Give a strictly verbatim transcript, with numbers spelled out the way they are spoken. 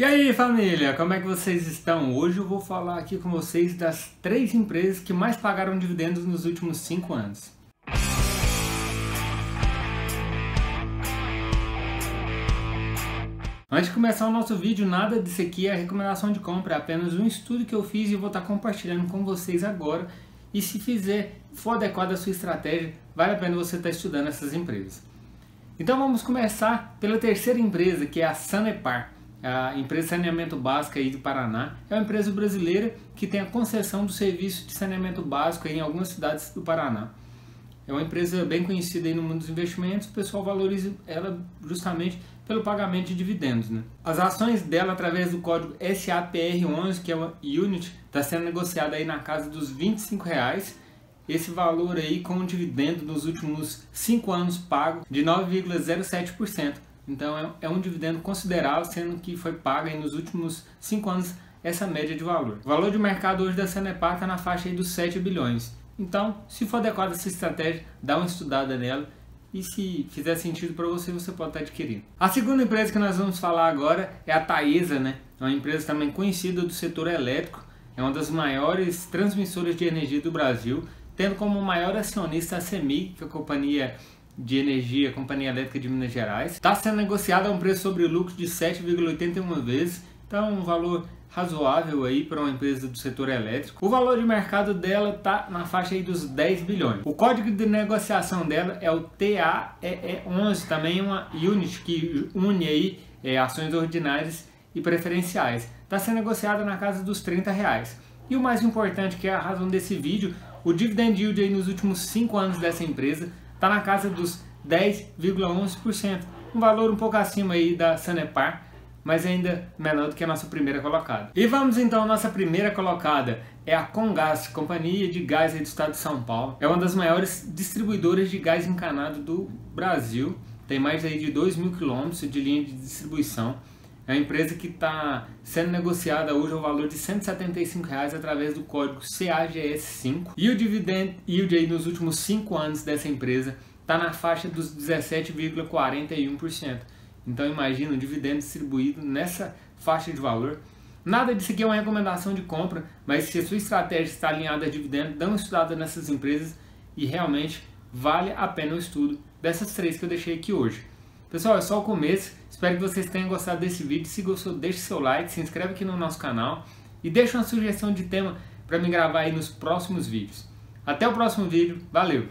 E aí família, como é que vocês estão? Hoje eu vou falar aqui com vocês das três empresas que mais pagaram dividendos nos últimos cinco anos. Antes de começar o nosso vídeo, nada disso aqui é recomendação de compra, é apenas um estudo que eu fiz e vou estar compartilhando com vocês agora. E se fizer, for adequada a sua estratégia, vale a pena você estar estudando essas empresas. Então vamos começar pela terceira empresa, que é a Sanepar. A empresa de saneamento básico aí do Paraná é uma empresa brasileira que tem a concessão do serviço de saneamento básico aí em algumas cidades do Paraná. É uma empresa bem conhecida aí no mundo dos investimentos, o pessoal valoriza ela justamente pelo pagamento de dividendos, né? As ações dela através do código S A P R onze, que é uma unit, está sendo negociada aí na casa dos vinte e cinco reais. Esse valor aí com um dividendo nos últimos cinco anos pago de nove vírgula zero sete por cento. Então é um dividendo considerável, sendo que foi pago aí nos últimos cinco anos essa média de valor. O valor de mercado hoje da Sanepar está na faixa aí dos sete bilhões. Então, se for adequada essa estratégia, dá uma estudada nela e se fizer sentido para você, você pode estar adquirindo. A segunda empresa que nós vamos falar agora é a Taesa, né? É uma empresa também conhecida do setor elétrico, é uma das maiores transmissoras de energia do Brasil, tendo como maior acionista a Cemig, que é a companhia de energia, a companhia elétrica de Minas Gerais. Está sendo negociada a um preço sobre lucro de sete vírgula oitenta e uma vezes, então um valor razoável aí para uma empresa do setor elétrico. O valor de mercado dela está na faixa aí dos dez bilhões. O código de negociação dela é o T A E E onze, também uma unit que une aí é, ações ordinárias e preferenciais. Está sendo negociada na casa dos trinta reais. E o mais importante, que é a razão desse vídeo, o dividend yield aí nos últimos cinco anos dessa empresa está na casa dos dez vírgula onze por cento, um valor um pouco acima aí da Sanepar, mas ainda menor do que a nossa primeira colocada. E vamos então à nossa primeira colocada, é a Comgás, companhia de gás aí do estado de São Paulo. É uma das maiores distribuidoras de gás encanado do Brasil, tem mais aí de dois mil quilômetros de linha de distribuição. É uma empresa que está sendo negociada hoje ao valor de cento e setenta e cinco reais através do código C A G S cinco. E o dividend yield aí nos últimos cinco anos dessa empresa está na faixa dos dezessete vírgula quarenta e um por cento. Então imagina um dividendo distribuído nessa faixa de valor. Nada disso aqui é uma recomendação de compra, mas se a sua estratégia está alinhada a dividendo, dá uma estudada nessas empresas e realmente vale a pena o estudo dessas três que eu deixei aqui hoje. Pessoal, é só o começo, espero que vocês tenham gostado desse vídeo. Se gostou, deixe seu like, se inscreve aqui no nosso canal e deixa uma sugestão de tema para me gravar aí nos próximos vídeos. Até o próximo vídeo, valeu!